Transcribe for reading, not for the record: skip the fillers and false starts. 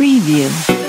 preview.